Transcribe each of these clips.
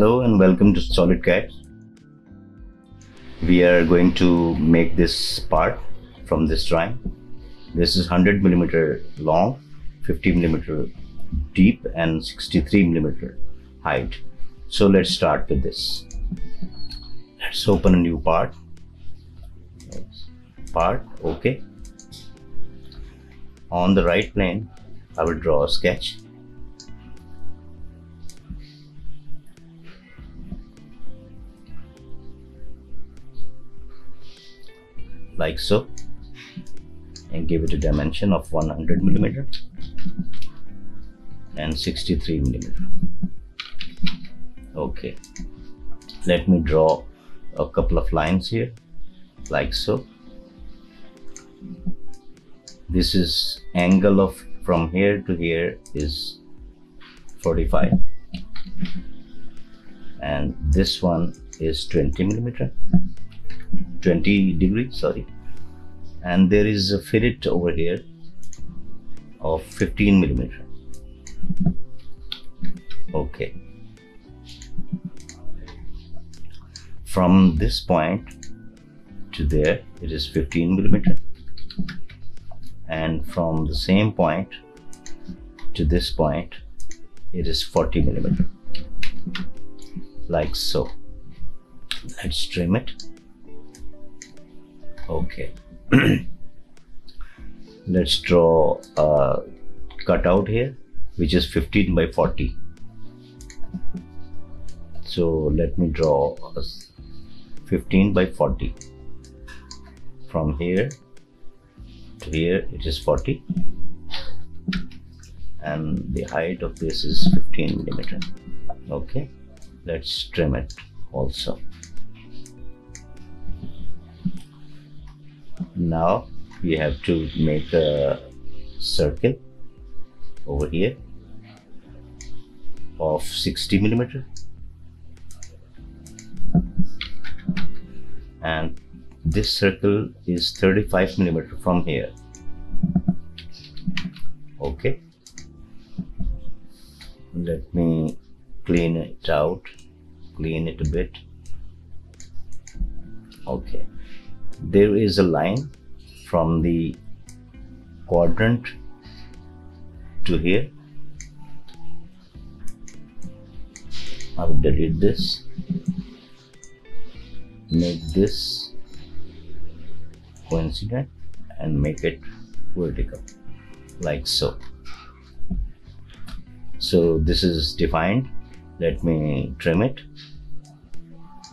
Hello and welcome to SolidCAD. We are going to make this part from this drawing. This is 100 millimeter long, 50 millimeter deep and 63 millimeter height. So let's start with this. Let's open a new part. Okay. On the right plane, I will draw a sketch. Like so, and give it a dimension of 100 millimeter and 63 millimeter. Okay, let me draw a couple of lines here, like so. This is angle of from here to here is 45, and this one is 20 degrees, sorry, and there is a fillet over here of 15 millimeter. Okay, from this point to there it is 15 millimeter, and from the same point to this point it is 40 millimeter, like so. Let's trim it. Okay, let's draw a cutout here, which is 15 by 40. So let me draw a 15 by 40. From here to here, it is 40. And the height of this is 15 millimeter. Okay, let's trim it also. Now we have to make a circle over here of 60 millimeter and this circle is 35 millimeter from here. Okay, let me clean it out, clean it a bit. Okay, there is a line from the quadrant to here. I will delete this, make this coincident and make it vertical, like so. So this is defined. Let me trim it.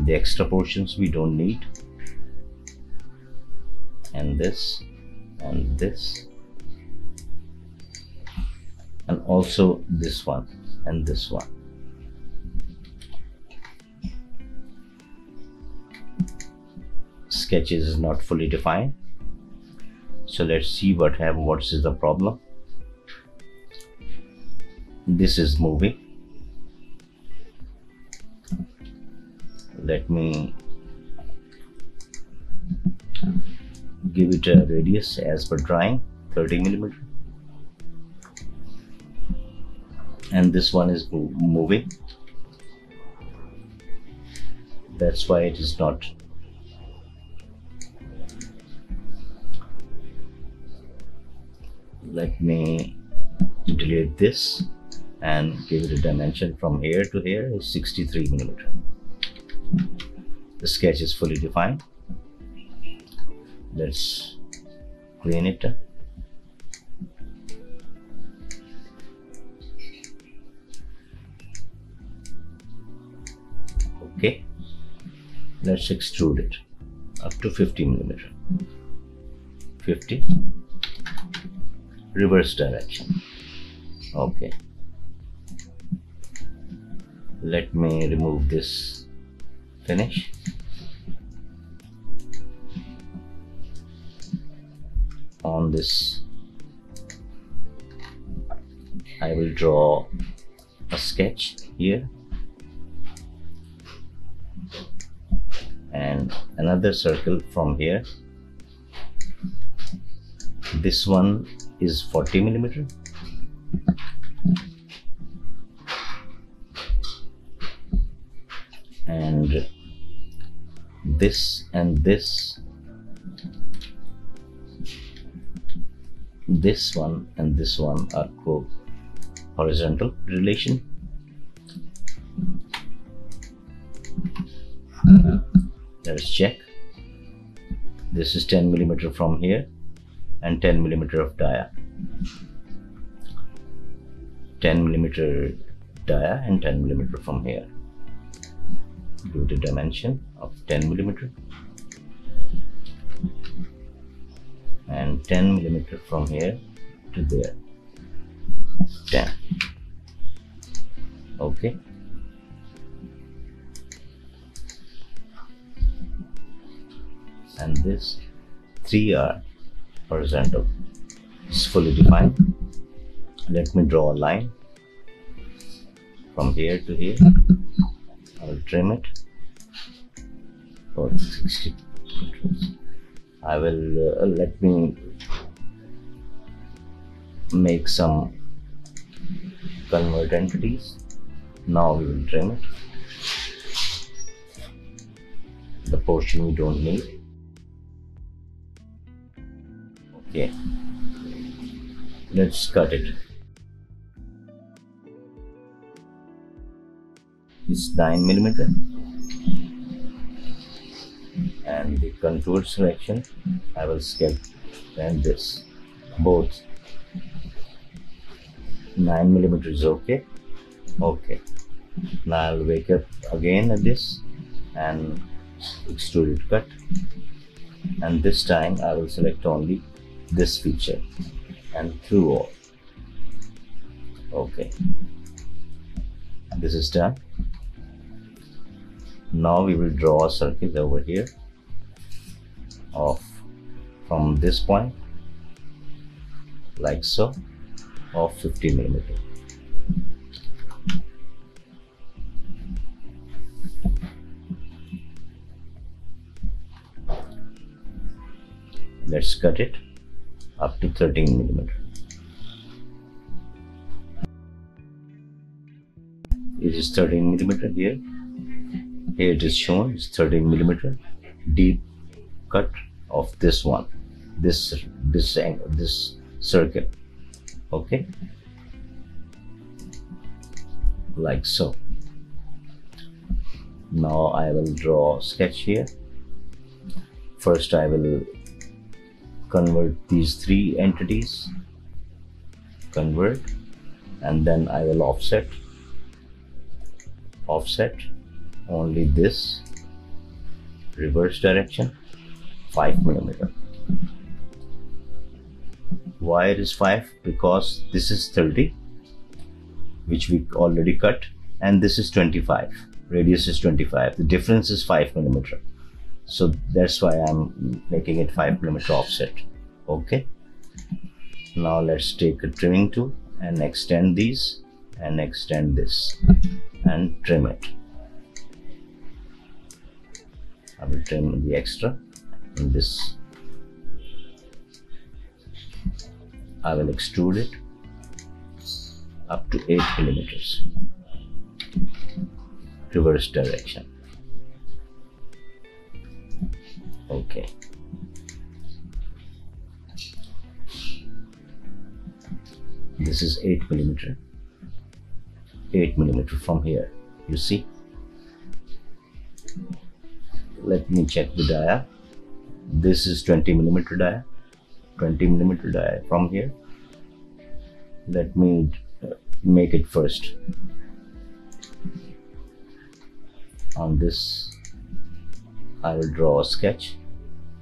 The extra portions we don't need. And this and this and also this one and this one. Sketches is not fully defined, so let's see what is the problem. This is moving. Let me give it a radius as per drawing, 30 millimeter, and this one is moving. That's why it is not. Let me delete this and give it a dimension from here to here is 63 millimeter. The sketch is fully defined. Let's clean it up. Okay, let's extrude it up to 50 millimeter. 50, reverse direction. Okay, let me remove this finish. On this, I will draw a sketch here and another circle from here. This one is 40 millimeter and this and this, this one and this one are co-horizontal relation. Let us check. This is 10 millimeter from here and 10 millimeter of dia, 10 millimeter dia and 10 millimeter from here. Give the dimension of 10 millimeter and 10 millimeter from here to there, 10. Okay, and this 3 are horizontal. It's fully defined. Let me draw a line from here to here. I'll trim it for 60. I will let me make some convert entities. Now we will trim it, the portion we don't need. Okay, let's cut it. It's 9 millimeter, and the contour selection I will skip, and this both 9 millimeter is okay. Okay, now I'll wake up again at this and extrude it cut, and this time I will select only this feature and through all. Okay, this is done. Now we will draw a circle over here from this point like so, of 50 millimeter. Let's cut it up to 13 millimeter. It is 13 millimeter here. Here it is shown, it's 13 millimeter deep cut of this one, this angle, this circle. Okay, like so. Now I will draw a sketch here. First I will convert these three entities, convert, and then I will offset, offset only this, reverse direction, 5 millimeter. Why it is 5? Because this is 30, which we already cut, and this is 25, radius is 25, the difference is 5 millimeter. So that's why I'm making it 5 millimeter offset. Okay, now let's take a trimming tool and extend these and extend this and trim it. I will trim the extra in this. I will extrude it up to 8 millimeters, reverse direction. Okay, this is 8 millimeter, 8 millimeter from here, you see. Let me check the dia. This is 20 millimeter dia, 20 millimeter dia from here. Let me make it first on this. I will draw a sketch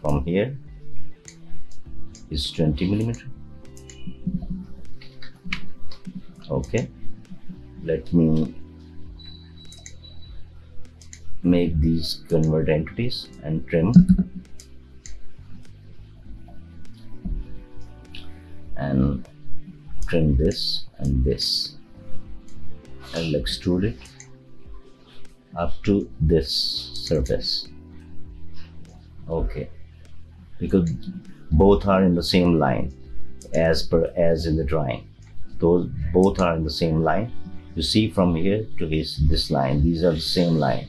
from here. It's 20 millimeter. Okay, let me make these convert entities and trim, and trim this and this. I'll extrude it up to this surface. Okay, because both are in the same line as in the drawing. Those both are in the same line. You see, from here to this line, these are the same line.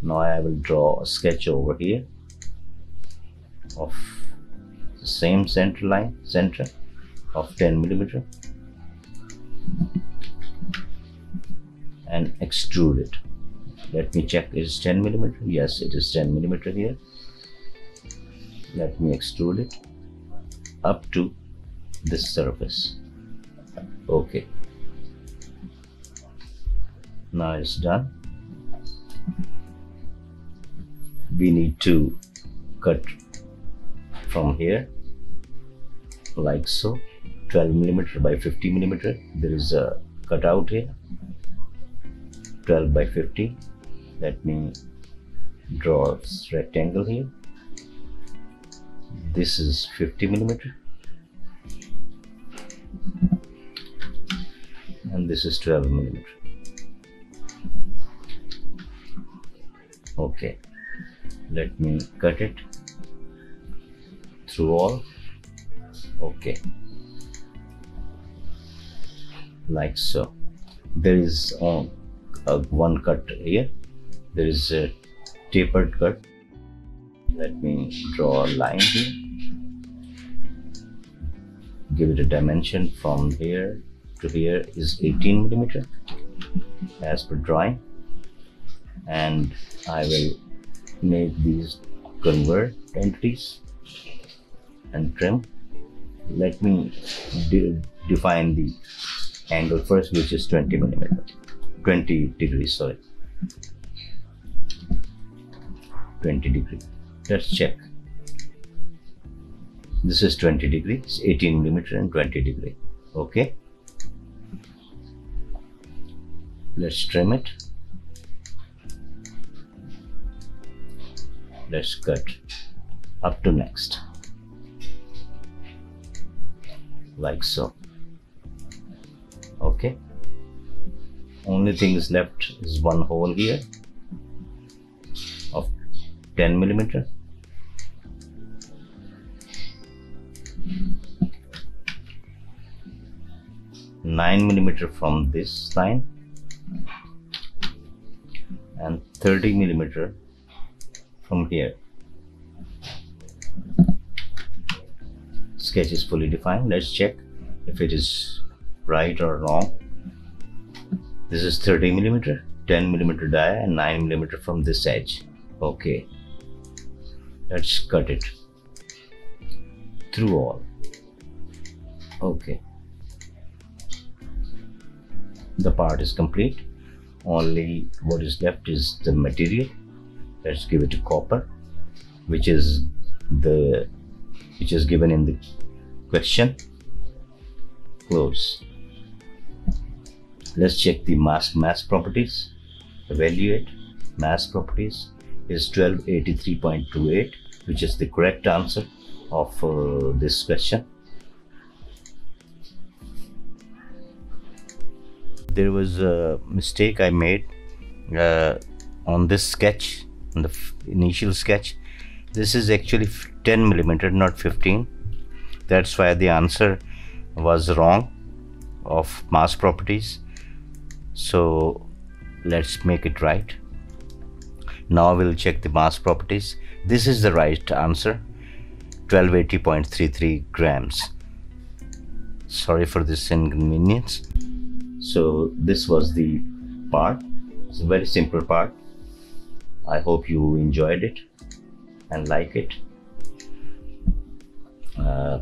Now I will draw a sketch over here of the same center line, center of 10 mm, and extrude it. Let me check it is 10 mm. Yes, it is 10 mm here. Let me extrude it up to this surface. Okay, now it's done. We need to cut from here like so. 12 mm by 50 mm, there is a cutout here. 12 by 50. Let me draw a rectangle here. This is 50 mm and this is 12 mm. Okay, let me cut it through all. Okay, like so. There is one cut here. There is a tapered cut. Let me draw a line here. Give it a dimension from here to here is 18 mm as per drawing, and I will make these convert entities and trim. Let me define the angle first, which is 20 degrees, sorry, 20 degrees. Let's check. This is 20 degrees, 18 mm and 20 degrees. Okay, let's trim it. Let's cut up to next, like so. Okay, only thing is left is one hole here of 10 mm. Nine 9 mm from this line and 30 mm from here. Sketch is fully defined. Let's check if it is right or wrong. This is 30 mm, 10 mm die, and 9 mm from this edge. Okay, let's cut it through all. Okay, the part is complete. Only what is left is the material. Let's give it a copper, which is given in the question. Close. Let's check the mass properties. Evaluate mass properties is 1283.28, which is the correct answer of this question. There was a mistake I made on this sketch, on the initial sketch. This is actually 10 mm, not 15. That's why the answer was wrong of mass properties. So let's make it right. Now we'll check the mass properties. This is the right answer, 1280.33 grams. Sorry for this inconvenience. So this was the part. It's a very simple part. I hope you enjoyed it and like it.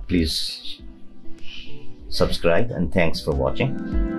Please subscribe, and thanks for watching.